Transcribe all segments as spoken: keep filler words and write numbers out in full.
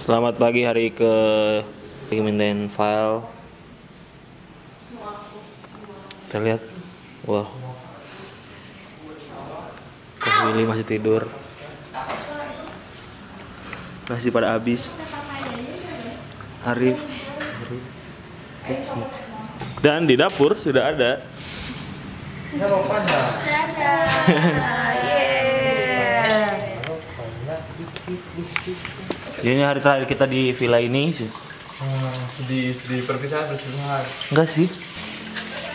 Selamat pagi hari ke mindahin file. Kita lihat, wah, Kak Willy masih tidur, masih pada habis. Harif, dan di dapur sudah ada. Ini hari terakhir kita di villa ini sih. Hmm, sedih, sedih perpisahan, perpisahan. Enggak sih.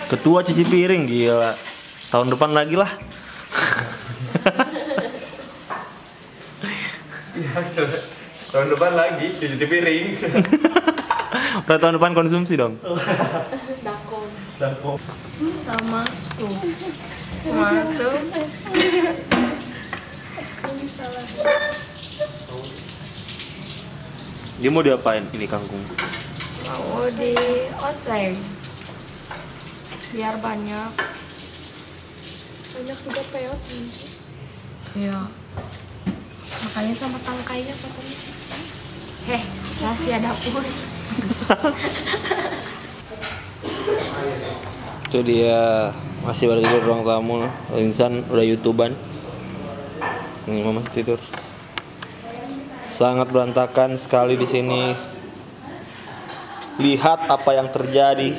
Ketua cuci piring, gila. Tahun depan lagi lah. Tahun depan lagi cuci piring. Pada tahun depan konsumsi dong. Dakon. Dakon. Sama tuh. Sama tuh. Dia mau diapain ini kangkung? Mau di oseng biar banyak. Banyak juga peot ini. Iya. Makanya sama tangkainya katanya. Heh, rahasia dapur. Itu dia masih baru tidur ruang tamu. Insan udah YouTuban. Ini mama masih tidur. Sangat berantakan sekali di sini. Lihat apa yang terjadi.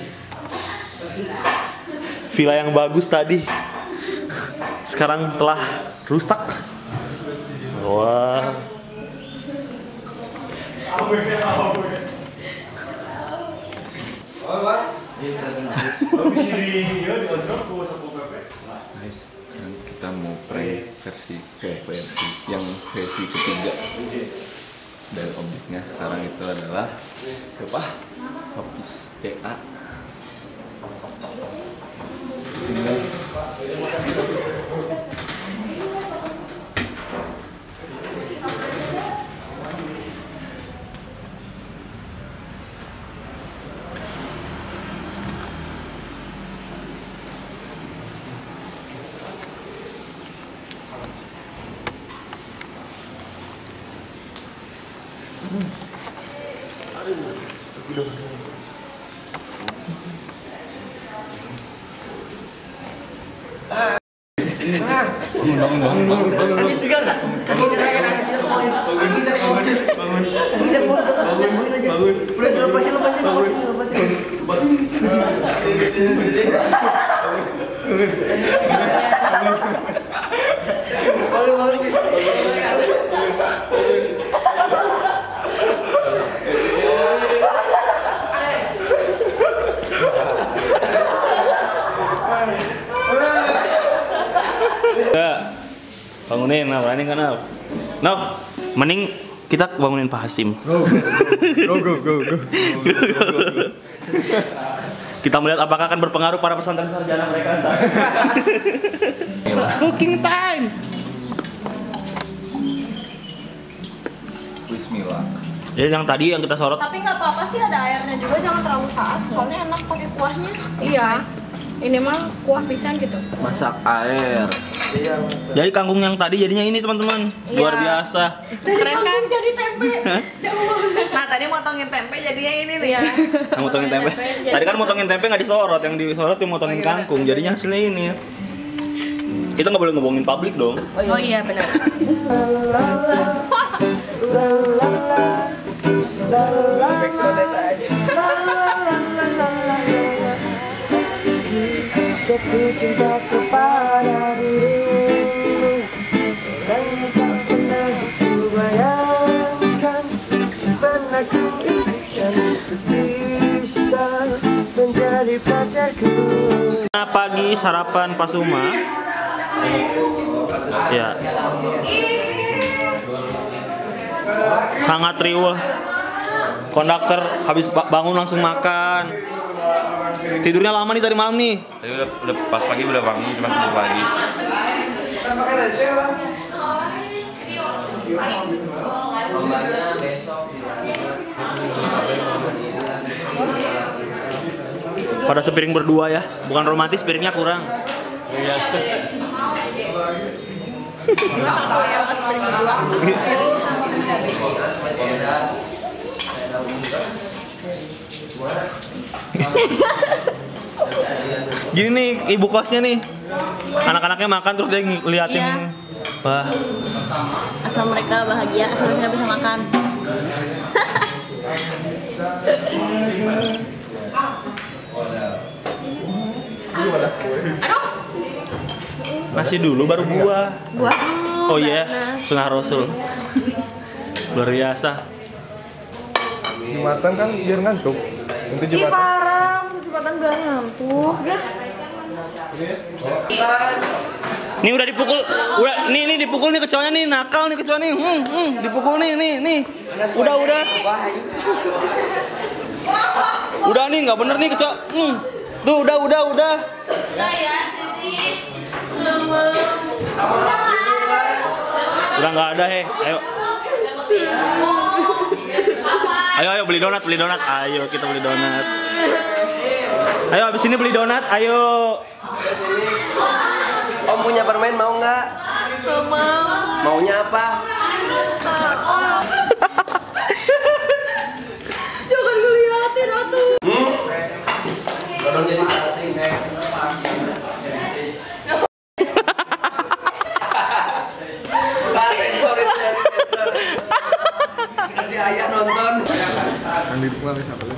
Villa yang bagus tadi sekarang telah rusak. Wah. Kita mau pre versi kayak versi yang versi ketiga. Dan objeknya sekarang itu adalah apa? Habis T A. Bangunin, nah, berani kan, nah. Nah, mending kita bangunin Pak Hasim. Go, go, go, go, go, go, go. Kita melihat apakah akan berpengaruh para pesantren sarjana mereka. Cooking time. Bismillah. Jadi yang tadi yang kita sorot. Tapi nggak apa-apa sih ada airnya juga, jangan terlalu saat. Soalnya enak pakai kuahnya. Iya. Ini mah kuah pisang gitu. Masak air. Jadi kangkung yang tadi jadinya ini teman-teman. Iya. Luar biasa. Dari keren kan? Jadi tempe. Jauh. Nah tadi motongin tempe jadinya ini nih. Ya. Nah, motongin tempe. tempe tadi kan motongin tempe nggak disorot, yang disorot cuma motongin oh, kangkung. Jadinya hasilnya ini. Kita nggak boleh ngomongin publik dong. Oh iya benar. Jatuh cinta kepada dirimu dan tak pernah kubayangkan mana ku inginkan untuk bisa menjadi pacarku. Nah, pagi sarapan Pasuma. Ya. Sangat riweh. Konduktor habis bangun langsung makan. Tidurnya lama nih tadi malam nih. Tadi udah, udah pas pagi udah bangun cuma tidur lagi. Pada sepiring berdua ya, bukan romantis piringnya kurang. Gini nih ibu kosnya nih, anak-anaknya makan terus dia ngeliatin. Iya. Wah. Asal mereka bahagia, asal mereka bisa makan. Aduh. Masih dulu baru buah. Buah. Oh iya, yeah. Sunnah Rasul. Luar biasa. Jumatan kan biar ngantuk. Itu Jumatan. Ih parah, Jumatan biar ngantuk ya. Ini udah dipukul, udah nih nih dipukul nih kecoanya nih, nakal nih kecoanya nih. Hmm, hmm, dipukul nih nih nih. Udah udah. Udah nih nggak bener nih kecoa. Hmm. Tuh udah udah udah. Udah ya, Siti. Udah nggak ada heh, ayo. Ayo ayo beli donat, beli donat. Ayo kita beli donat. Ayo abis ini beli donat, ayo. Om punya permen mau nggak? Mau. Maunya apa? Jangan ngeliatin atuh. Hmm? Kalau jadi salting ayah nonton. Andi pulang siapa lu?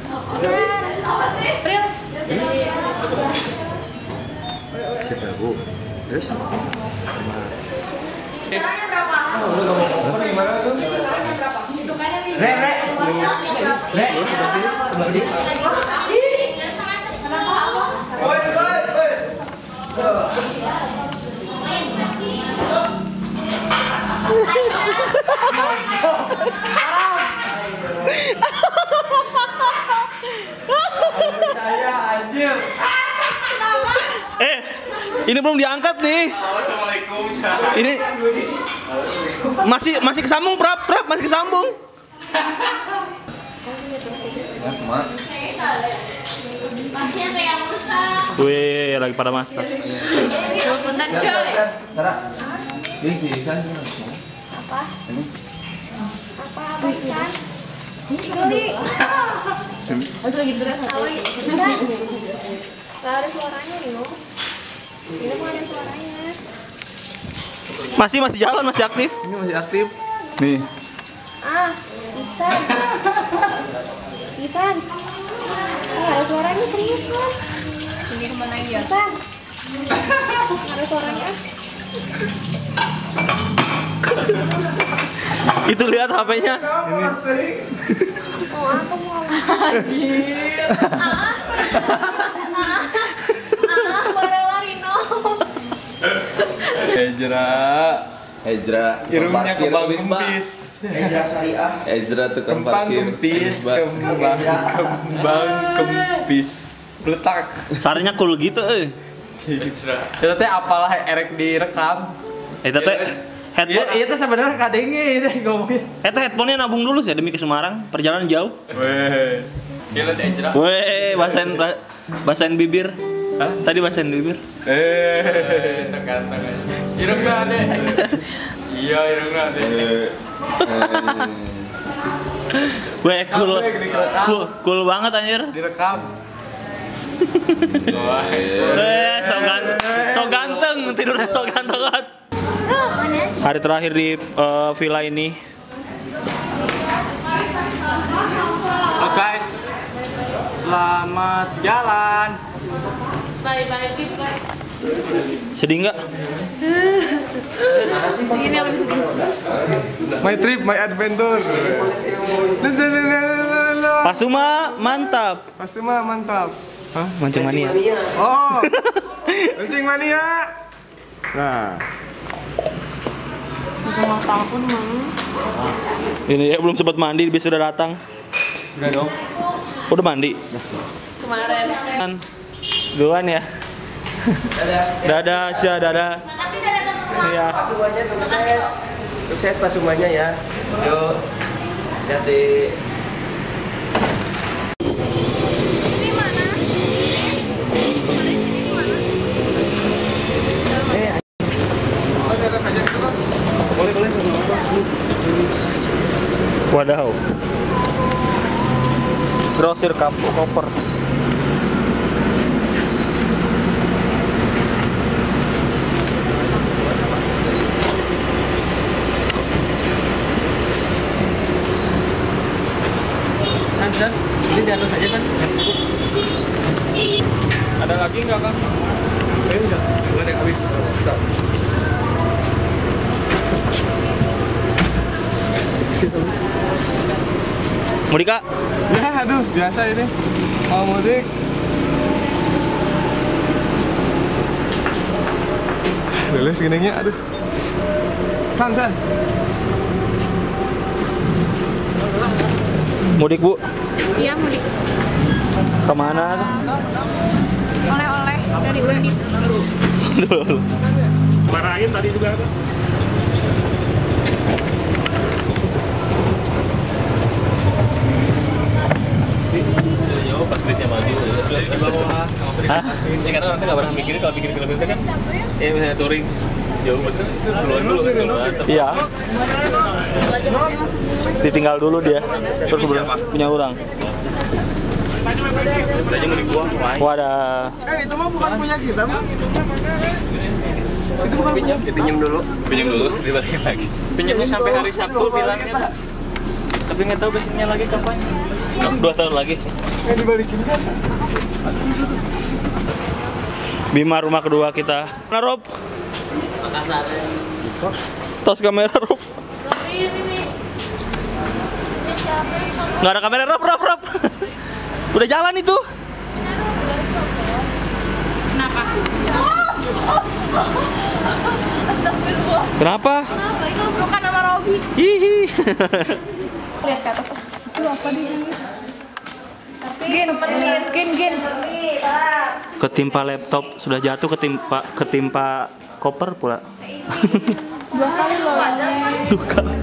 Pril. Siapa Bu? Terus? Caranya berapa? Lu gimana tuh? Caranya berapa? Hitungannya nih. Re re. Re. Sebelah dia. Woi, woi, woi. Eh, ini belum diangkat nih. Ini masih masih kesambung, prap prap masih kesambung. Wih, lagi pada masak. Apa? Apa abisan? Beli. Aku lagi beres. Gak ada suaranya Rino. Ini kok ada suaranya. Masih masih jalan, masih aktif. Ini masih aktif. Nih. Ah, Isan. Isan. Gak ada suaranya serius loh. Ini kemana ya? Isan. Gak ada suaranya. Itu lihat H P-nya. Oh, aku mau. Anjir. Ah. Ah, barelah Rino. Ezra, Ezra, irungnya kebangun bis. Ezra syariah. Ezra tukang parkir. Kempis, kembang, kembang, kempis. Letak. Sarinya cool gitu euy. Ezra. Eta teh apalah erek direkam. Eta teh headphone itu sebenarnya kadenge ini ngomongnya. Eta headphone-nya nabung dulu sih demi ke Semarang, perjalanan jauh. Weh. Gila Ezra. Weh, basahin basahin bibir. Hah? Tadi basahin bibir. Eh, sekantong aja. Irungna ade. Iya, irungna ade. Weh, cool. Cool, cool banget anjir. Direkam. Weh, so ganteng. So ganteng, tidurnya so ganteng banget. Hari terakhir di uh, villa ini. Oh guys, selamat jalan. Bye-bye. Sedih nggak? Ini yang lebih sedih. My trip, my adventure. Pasuma mantap. Pasuma mantap. Hah? Mancing mania. Oh, mancing mania. Nah. Pun, ini ya belum sempat mandi, dia sudah datang. Udah dong. Udah mandi. Kemarin. Kan. Duluan ya. Dadah, Sya, dadah. Makasih udah datang semua. Iya. Pasumanya sukses. Sukses pasumanya ya. Yuk. Jadi ini mana? Ini sini di mana? Eh. Oh, ada saja itu. Boleh boleh wadah. Grosir kampung koper. Bisa? Ini di atas aja kan? Ada lagi nggak kan? Eh, udah. Cuma yang habis. Mudik, Kak? Ya, aduh, biasa ini. Kalau mudik. Leleh segeningnya, aduh. San, san. Mudik, Bu? Iya, mudik. Kemana? Oleh-oleh dari Undip. Aduh. Marahin tadi juga, Kak. Pas listnya maju, di bawah. Ya karena orang tuh nggak pernah mikirin kalau pikir kilometer kan, ya misalnya touring jauh betul itu duluan dulu. Iya. Ditinggal dulu dia, terus punya orang. Terus aja mau dibuang. Wadah. Eh itu mah bukan punya kita mah. Itu bukan punya. Pinjam dulu, pinjam dulu, dibalikin lagi. Pinjamnya sampai hari Sabtu bilangnya. Tapi nggak tahu besoknya lagi kapan. Dua tahun lagi. Yang dibalikin kan? Bima rumah kedua kita. Mana Rob? Makassar. Tos kamera Rob. Nggak ada kamera Rob, Rob, Rob. Udah jalan itu. Kenapa? Kenapa? Kenapa? Itu bukan nama Robi. Hihi. Lihat ke atas. Lu apa dia? Gin, gin, gin. Ketimpa laptop, sudah jatuh ketimpa ketimpa koper pula. Dua kali loh. Dua kali.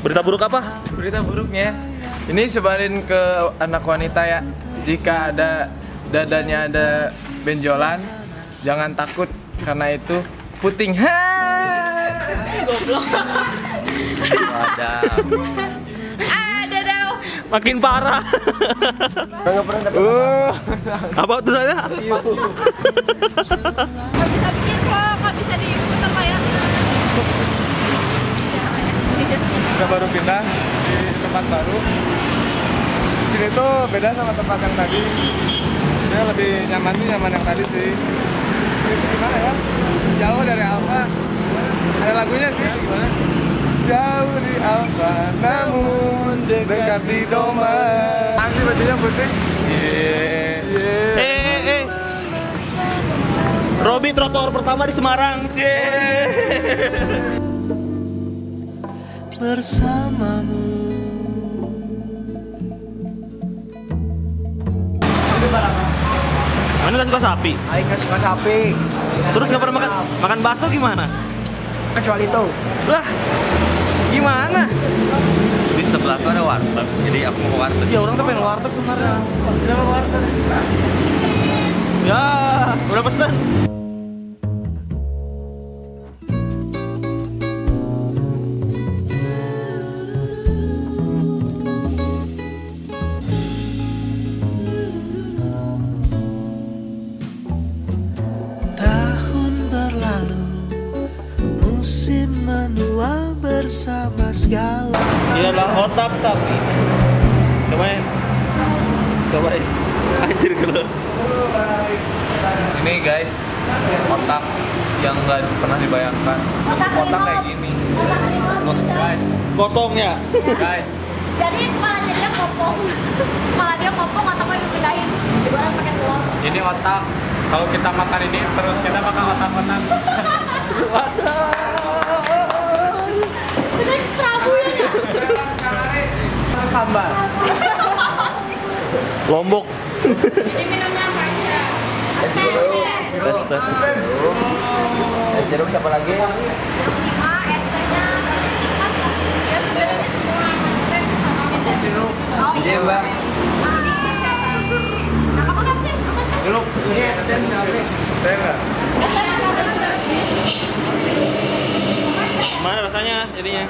Berita buruk apa? Berita buruknya ini sebarin ke anak wanita ya. Jika ada dadanya ada benjolan, jangan takut karena itu puting. Goblok. Ada. Makin parah. Uh, apa tuh saya? Kita baru pindah di tempat baru. Sini tuh beda sama tempat yang tadi. Dia lebih nyaman sih, nyaman yang tadi sih. Ini gimana ya? Jauh dari Alfa. Ada lagunya sih. Gimana? Jauh di Alfa, namun dekat di Doman. Anjir bajunya putih. Yeah. Yeah. Eh eh. Robi trotoar pertama di Semarang. Yeah. Bersamamu. Mana nggak suka sapi? Aing nggak suka sapi. Terus nggak pernah makan makan bakso gimana? Kecuali itu. Lah, gimana? Di sebelah tuh ada warteg, jadi aku mau warteg. Ya orang tuh pengen warteg sebenarnya. Kenapa warteg? Ya, udah pesen. Bersama segala. Ini adalah otak sapi. Cobain. Cobain. Anjir keluar. Ini guys, otak yang nggak pernah dibayangkan. Otak, otak kayak gini. Kosong guys. Kosongnya. Guys. Jadi kepala dia kopong. Kepala dia kopong otaknya dipindahin. Digoreng pakai telur. Ini otak. Kalau kita makan ini perut kita makan otak-otak. Bener Prabu ya nggak? Sambal Lombok. Ini minumnya apa aja? Es jeruk, es jeruk, siapa lagi? Ah, es tehnya dia beli semua es jeruk. Oh iya mbak. Nama aku apa sih? Jeruk. Ini es teh siapa? Teh nggak? Mana rasanya jadinya?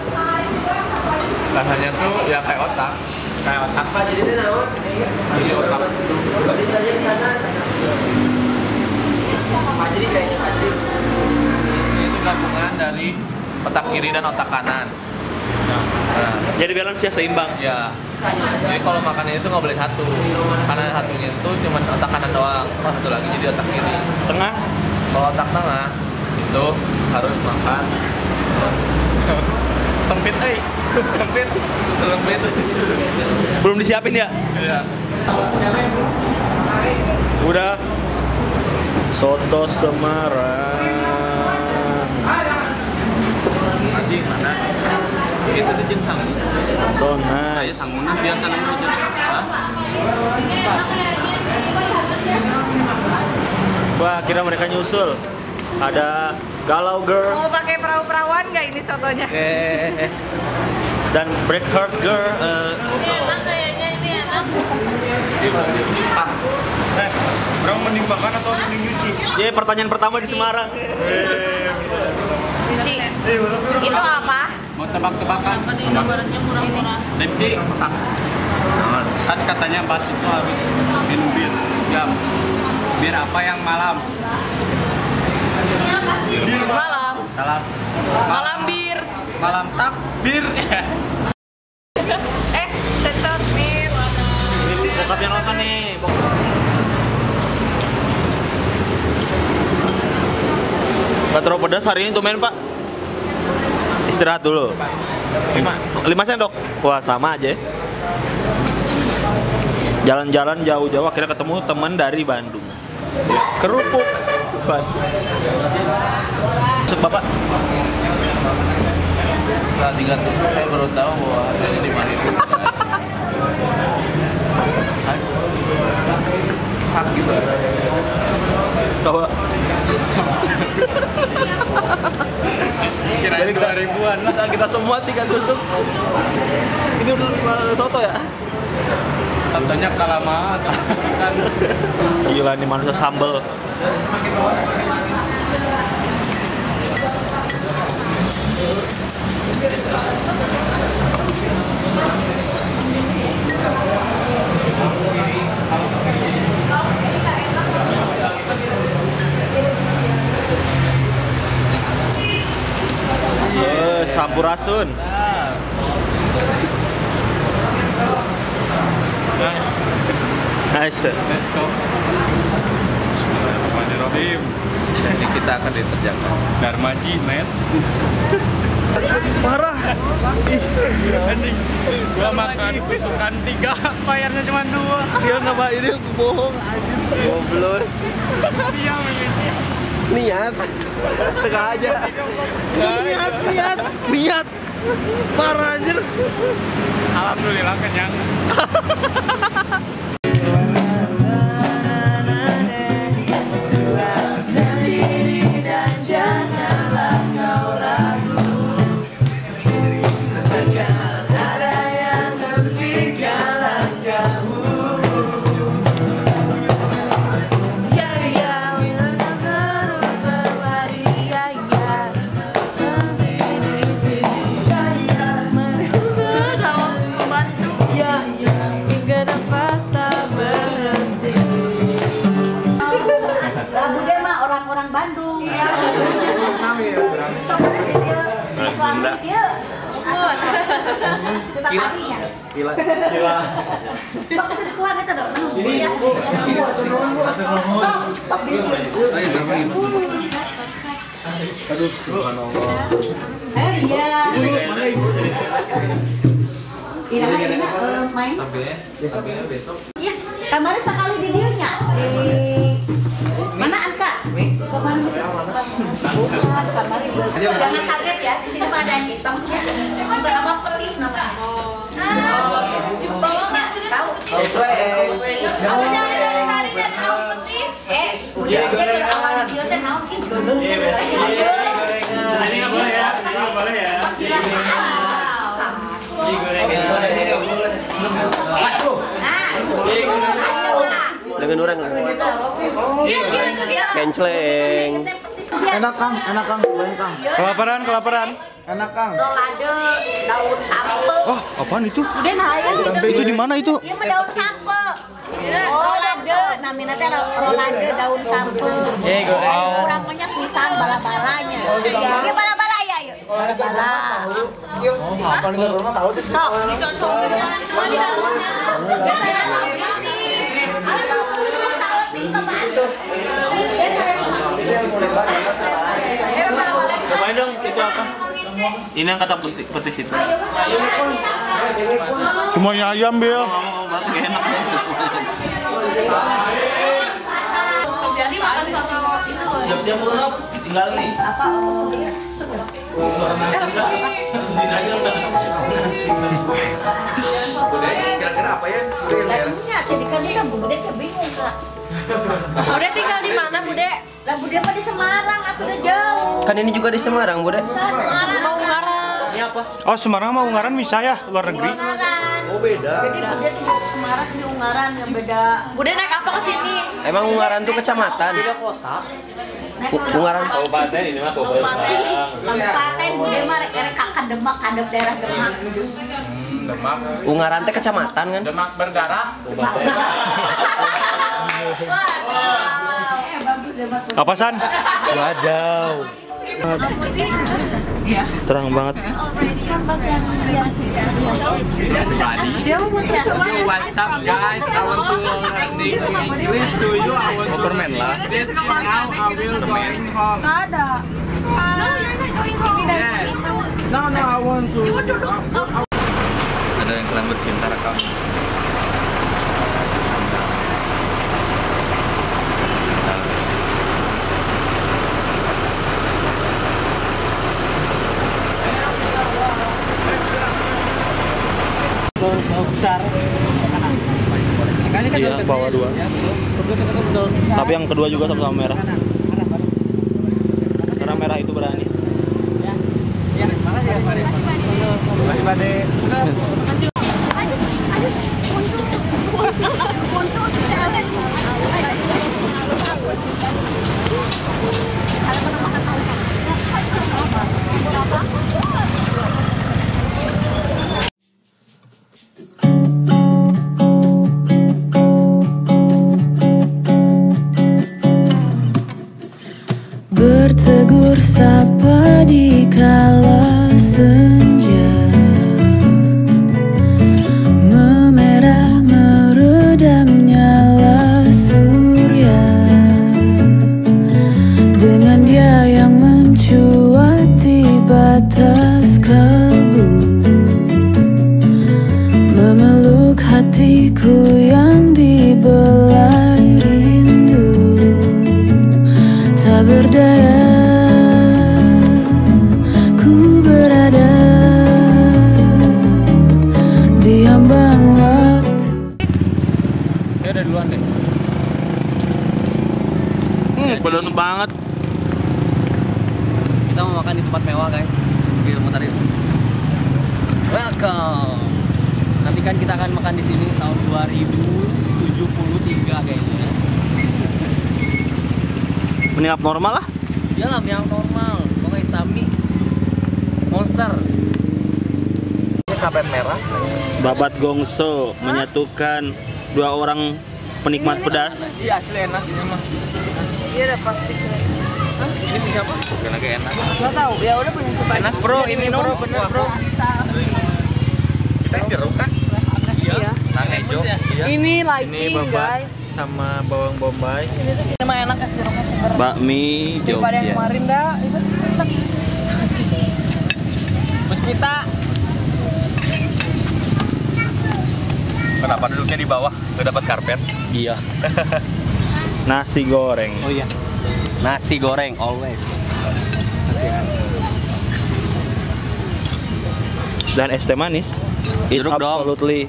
Rasanya tuh ya kayak otak. Kayak otak apa jadi itu naon? Jadi otak. Habis aja di sana. Jadi kayaknya aja. Itu gabungan dari otak kiri dan otak kanan. Nah. Jadi balance ya seimbang. Ya. Jadi kalau makannya itu nggak boleh satu. Kanan satunya itu cuma otak kanan doang. Kalau satu lagi jadi otak kiri. Tengah. Kalau otak tengah itu harus makan. Sempit, eh, sempit, sempit. Belum disiapin ya? Iya. Udah. Soto Semarang. Aji mana? Itu tuh jeng sangun. So nice. Sangunan biasa nemu aja. Wah, kira mereka nyusul. Ada Galau Girl. Mau pakai perahu-perawan nggak ini sotonya? Eh. Dan Breakheart Girl. Uh, ini enak kayaknya, ini enak. Eh, bro mending makan atau mending nyuci? Iya, pertanyaan pertama di Semarang. Nyuci. Itu apa? Mau tebak-tebakan. Apa di Indobaratnya murah-murah? Nyuci. Kan katanya pas itu habis minum bir jam. Bir apa yang malam? Bir malam. Malam. Malam bir. Malam tak bir. Eh, sensor bir. Ini bokapnya nonton nih. Gak terlalu pedas hari ini cuman Pak. Istirahat dulu. Lima. Lima sendok. Wah sama aja. Jalan-jalan jauh-jauh akhirnya ketemu teman dari Bandung. Kerupuk Bandung. Masuk Bapak. Setelah tiga tujuh saya baru tahu bahwa dari lima ribu. Sakit rasanya. Coba. Jadi dua ribuan lah kita semua tiga tusuk. Ini udah soto ya? Sotonya kalamaan. Gila nih manusia sambel. Eh, sampurasun. Nice. Let's go. Bismillahirrahmanirrahim. Ini kita akan diterjangkau. Darmaji, men. Parah. Ih, anjing. Gua makan kesukaan tiga, bayarnya cuma dua. Dia nyoba ini bohong, anjing. Goblos. Dia memilih. Niat. Sengaja. Niat, niat, niat. Parah anjir. Alhamdulillah kenyang. Gila, gila, gila. Tok itu keluar itu dong. Ini aku, aku nunggu, aku nunggu. Tok itu. Ayo jangan. Aduh, subhanallah. Eh iya. Mana ibu? Iya, main. Besok ya, besok. Iya, kemarin sekali videonya. Mana Anka? Kemarin. Jangan kaget ya, di sini ada yang hitam. Berapa petis namanya? Nah, di bawah nggak tahu. Oke, oke. Iya, gorengan. Iya, gorengan. Iya, gorengan. Ini nggak boleh ya? Nggak boleh ya? Iya, gorengan. Iya, gorengan. Dengan orang nggak? Kenceleng. Enak Kang, enak Kang, banyak Kang. Kelaparan, kelaparan. Enak Kang. Rolade, daun sampe. Wah, apaan itu? Udah naik. Itu di mana itu? Ini daun sampe. Rolade, namanya teh rolade daun sampe. Eh, kurang banyak pisang bala-balanya. Ini bala-bala ya, yuk. Kalau ada bala. Oh, apaan itu rumah tahu terus. Dicocok di cobain dong, itu apa? Ini yang kata petis itu. Semuanya ayam, Bil. Jadi makan soto itu loh. Siap-siap Bruno, ditinggal nih. Apa? Aku sudah. Kira-kira apa ya? Lagunya, jadi kan dia Bude kayak bingung, Kak. Bude tinggal di mana, Bude? Lah Bude apa di Semarang, aku udah jauh. Kan ini juga di Semarang, Bude. Semarang, mau Ungaran. Ini apa? Oh, Semarang mau Ungaran bisa ya, luar negeri. Oh, beda. Jadi Bude tuh Semarang di Ungaran yang beda. Bude naik apa ke sini? Emang Ungaran tuh kecamatan? Beda kota. Ungaran kabupaten ini mah kabupaten. Kabupaten Bude mah rek Demak, kadep daerah Demak. Demak. Ungaran teh kecamatan kan? Demak berdarah. Apa San? Wadaw. Terang banget. WhatsApp guys, I want to learn English to you. I want to learn this now. I will going home. Gak ada. No, you're not going home. Yes. No, no, I want to. You want to look up. Ada yang sedang bercinta rekam. Iya, bawa dua. Tapi yang kedua juga sama-sama merah. Karena merah itu berani. Ya, makasih Pak De. Makasih Pak De. Bertegur sapa di kala senja, memerah meredam nyala surya. Dengan dia yang mencuati batas kalbu, memeluk hatiku yang dibelah. Pedas banget. Kita mau makan di tempat mewah guys. Kita muter itu. Welcome. Nanti kan kita akan makan di sini tahun dua ribu tujuh puluh tiga kayaknya. Menu normal lah. Iyalah yang normal. Pokoknya Istami. Monster. Kapet merah. Babat Gongso menyatukan dua orang penikmat pedas. Iya asli enak ini mah. Iya udah pasti. Hah? Ini punya apa? Bukan lagi enak. Gak tau, ya udah punya sebanyak. Enak bro, ini bro, bener bro. Kita jeruk kan? Iya. Nang hijau. Ini lighting guys. Sama bawang bombay. Ini mah enak es jeruknya seger. Bakmi Jogja. Daripada yang kemarin dah, itu enak. Terus kita. Kenapa duduknya di bawah? Gak dapat karpet? Iya. Nasi goreng. Oh iya. Nasi goreng always. Dan es teh manis. It's absolutely.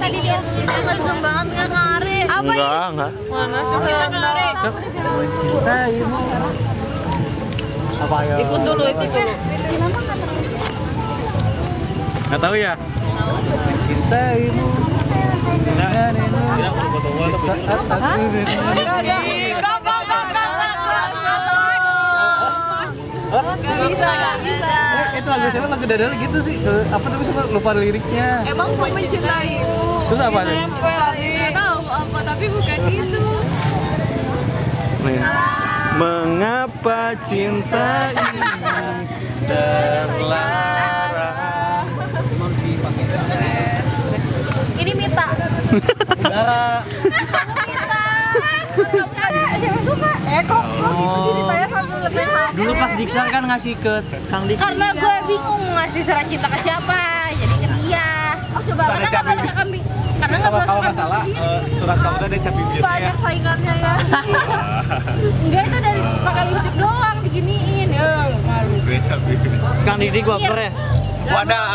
Tadi dia kenceng banget nggak kari? Enggak, enggak. Panas. Kita ini apa ya? Ikut dulu, ikut dulu. Nggak tahu ya? Mencintaimu. Gak bisa, gak bisa. Itu lagu siapa? Lagu dadar gitu sih. Apa tapi suka lupa liriknya. Emang ku mencintaimu. Terus apa sih? Gak tahu apa, tapi bukan itu. Mengapa cinta ini terlarang? Ini Mita. Udara. Siapa suka? Eh kok gitu sih ditanya sambil lebih. Dulu pas Diksar kan ngasih ke Kang Diki. Karena gue bingung ngasih surat cinta ke siapa, jadi ke dia. Oh coba karena nggak boleh ke kambing. Karena nggak boleh. Kalau nggak salah surat kamu tuh ada capi biru ya. Banyak saingannya ya. Enggak itu dari pakai lipstick doang diginiin. Eh malu. Sekarang Diki gue per ya. Wadah.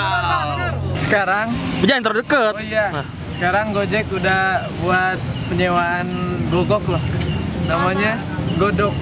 Sekarang jangan terdekat. Oh iya. Sekarang Gojek udah buat penyewaan Gogok loh. Namanya Godok.